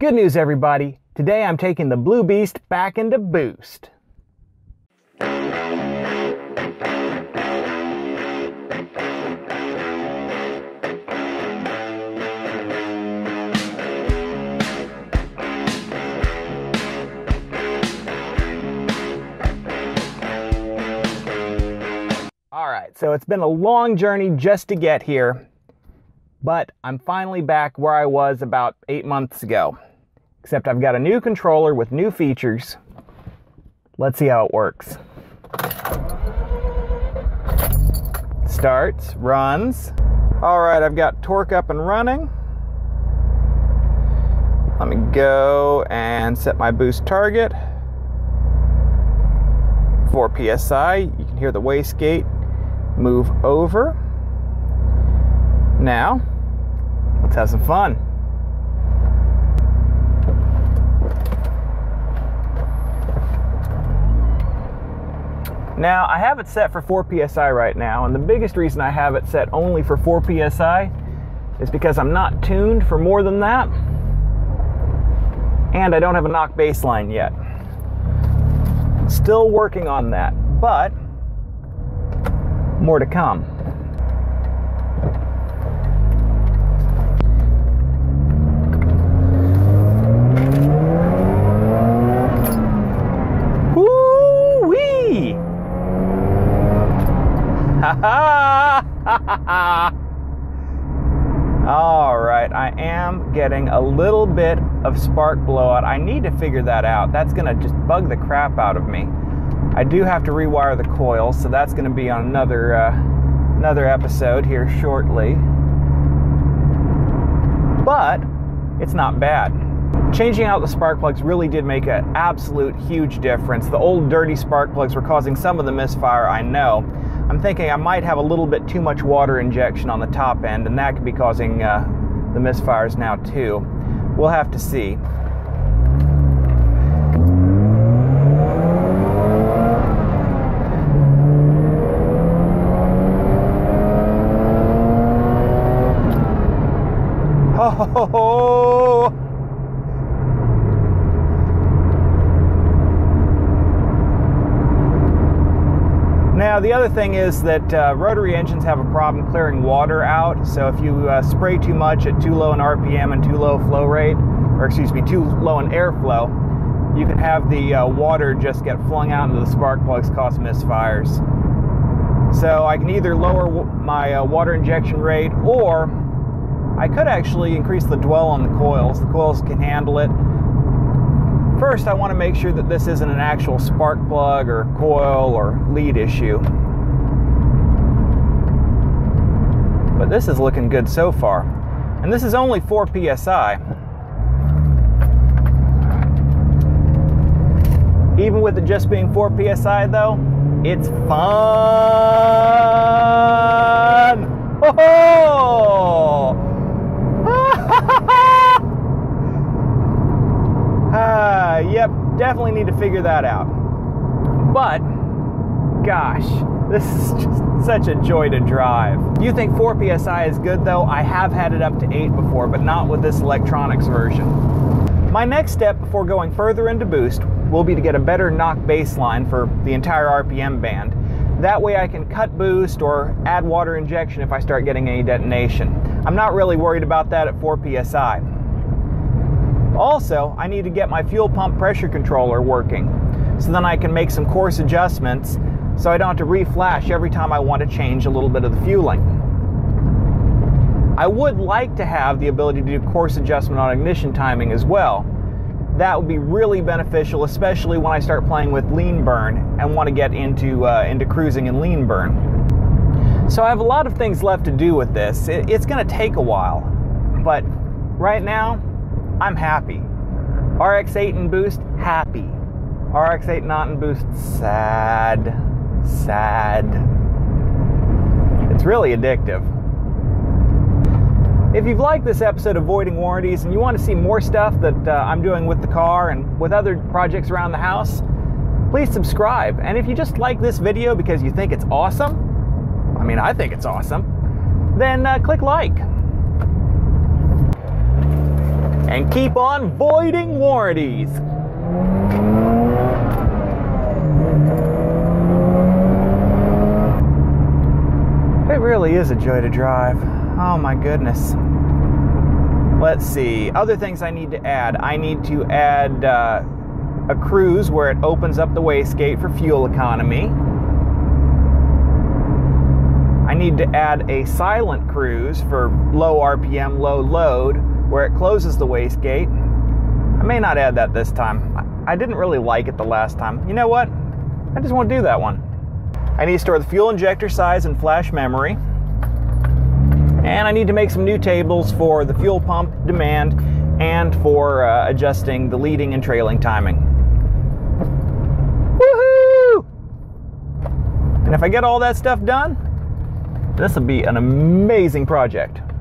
Good news, everybody. Today I'm taking the Blue Beast back into boost. So it's been a long journey just to get here, but I'm finally back where I was about 8 months ago. Except I've got a new controller with new features. Let's see how it works. Starts, runs. All right, I've got torque up and running. Let me go and set my boost target. 4 psi, you can hear the wastegate. Move over. Now, let's have some fun. Now, I have it set for 4 psi right now, and the biggest reason I have it set only for 4 psi is because I'm not tuned for more than that, and I don't have a knock baseline yet. Still working on that, but more to come. Woo-wee! Ha ha! All right, I am getting a little bit of spark blowout. I need to figure that out. That's gonna just bug the crap out of me. I do have to rewire the coil, so that's going to be on another episode here shortly. But it's not bad. Changing out the spark plugs really did make an absolute huge difference. The old dirty spark plugs were causing some of the misfire, I know. I'm thinking I might have a little bit too much water injection on the top end, and that could be causing the misfires now too. We'll have to see. Oh, now the other thing is that rotary engines have a problem clearing water out, so if you spray too much at too low an RPM and too low flow rate, or excuse me, too low an airflow, you can have the water just get flung out into the spark plugs, cause misfires. So I can either lower my water injection rate, or I could actually increase the dwell on the coils. The coils can handle it. First, I want to make sure that this isn't an actual spark plug or coil or lead issue. But this is looking good so far. And this is only 4 psi. Even with it just being 4 psi though, it's fun! Ho-ho! Yep, definitely need to figure that out. But, gosh, this is just such a joy to drive. You think 4 psi is good though? I have had it up to 8 before, but not with this electronics version. My next step before going further into boost will be to get a better knock baseline for the entire RPM band. That way I can cut boost or add water injection if I start getting any detonation. I'm not really worried about that at 4 psi. Also, I need to get my fuel pump pressure controller working, so then I can make some course adjustments so I don't have to reflash every time I want to change a little bit of the fueling. I would like to have the ability to do course adjustment on ignition timing as well. That would be really beneficial, especially when I start playing with lean burn and want to get into cruising and lean burn. So I have a lot of things left to do with this. It's going to take a while, but right now I'm happy. RX-8 in boost, happy. RX-8 not in boost, sad. Sad. It's really addictive. If you've liked this episode of Voiding Warranties and you want to see more stuff that I'm doing with the car and with other projects around the house, please subscribe. And if you just like this video because you think it's awesome, I mean, I think it's awesome, then click like. and keep on voiding warranties. It really is a joy to drive. Oh my goodness. Let's see, other things I need to add. I need to add a cruise where it opens up the wastegate for fuel economy. I need to add a silent cruise for low RPM, low load, where it closes the wastegate. I may not add that this time. I didn't really like it the last time. You know what? I just won't do that one. I need to store the fuel injector size and flash memory. And I need to make some new tables for the fuel pump demand and for adjusting the leading and trailing timing. Woohoo! And if I get all that stuff done, this will be an amazing project.